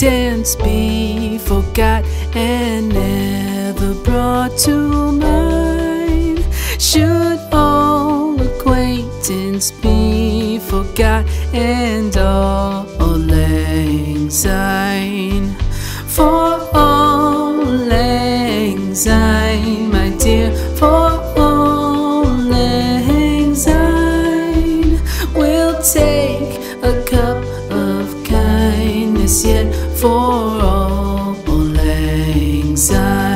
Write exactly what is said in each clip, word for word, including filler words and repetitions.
dance be forgot and never brought to mind? Should all acquaintance be forgot and all Auld Lang Syne? For Auld Lang Syne, my dear, for Auld Lang Syne. We'll take a cup of kindness yet for Auld Lang Syne.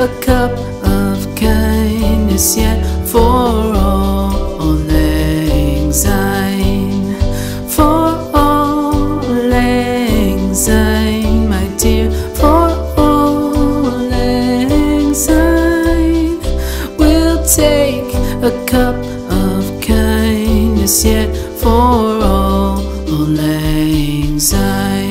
A cup of kindness yet for Auld Lang Syne. For Auld Lang Syne, my dear, for Auld Lang Syne. We'll take a cup of kindness yet for Auld Lang Syne.